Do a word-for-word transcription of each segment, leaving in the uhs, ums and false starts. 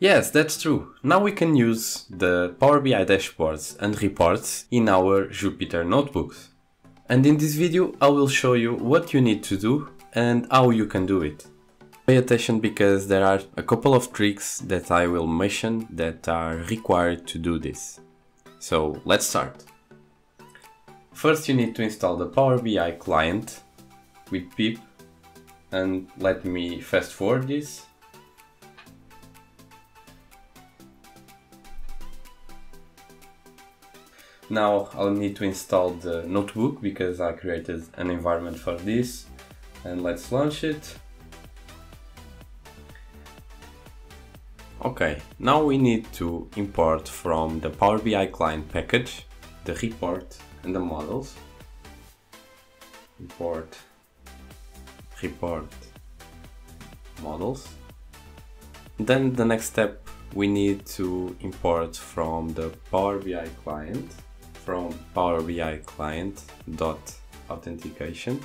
Yes, that's true. Now we can use the Power B I dashboards and reports in our Jupyter Notebooks. And in this video, I will show you what you need to do and how you can do it. Pay attention because there are a couple of tricks that I will mention that are required to do this. So let's start. First, you need to install the Power B I client with pip, and let me fast forward this. Now I'll need to install the notebook because I created an environment for this, and let's launch it. Okay, now we need to import from the Power B I client package the report and the models. Import report models. Then the next step, we need to import from the Power B I client from Power B I client dot authentication.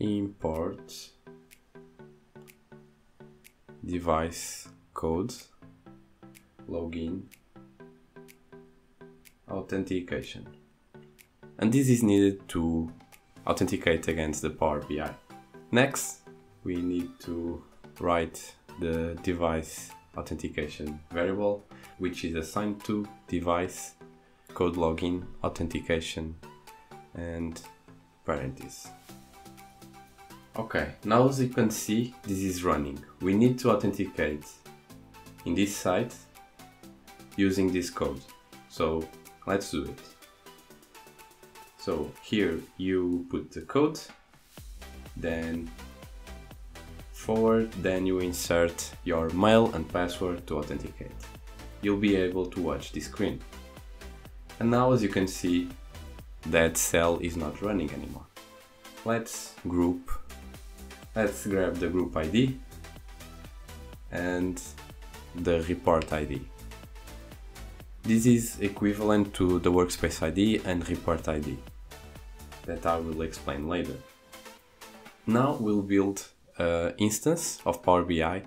Import device code login authentication, and this is needed to authenticate against the Power B I. Next, we need to write the device authentication variable, which is assigned to device code login authentication and parentheses. Okay, now as you can see, this is running. We need to authenticate in this site using this code. So let's do it. So here you put the code, then forward, then you insert your mail and password to authenticate. You'll be able to watch the screen. And now as you can see, that cell is not running anymore. Let's group. Let's grab the group I D and the report I D. This is equivalent to the workspace I D and report I D that I will explain later. Now we'll build an instance of Power B I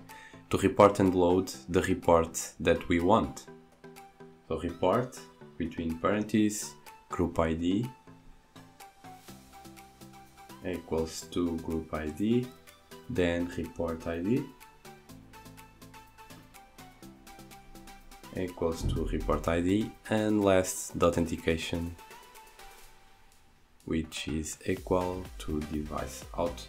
to report and load the report that we want. So report between parentheses group I D equals to group I D, then report I D equals to report I D, and last the authentication, which is equal to device auth.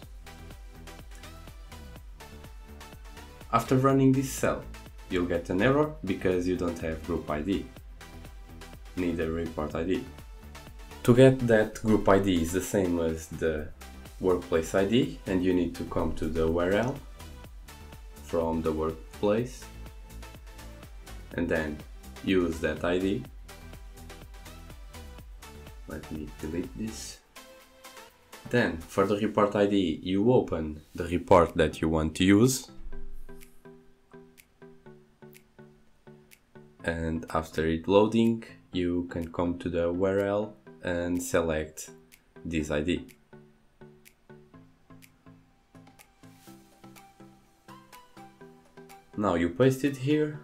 After running this cell, you'll get an error because you don't have group I D, neither report I D. To get that group I D is the same as the workplace I D, and you need to come to the U R L from the workplace and then use that I D. Let me delete this. Then for the report I D, you open the report that you want to use, and after it loading, you can come to the U R L and select this I D. Now you paste it here,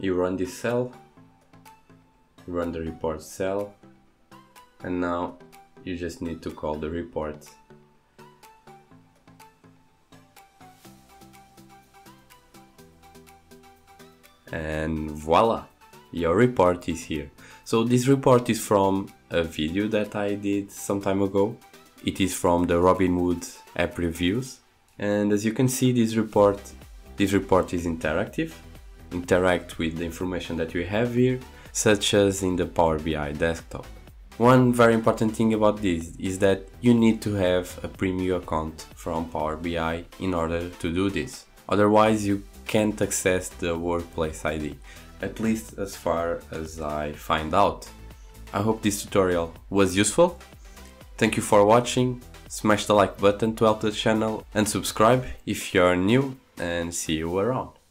you run this cell, you run the report cell, and now you just need to call the report. And voila, your report is here. So this report is from a video that I did some time ago. It is from the Robinwood app reviews, and as you can see, this report this report is interactive. Interact with the information that you have here, such as in the Power B I desktop. One very important thing about this is that you need to have a premium account from Power B I in order to do this. Otherwise, you can't access the workplace I D, at least as far as I find out. I hope this tutorial was useful. Thank you for watching, smash the like button to help the channel and subscribe if you're new, and see you around.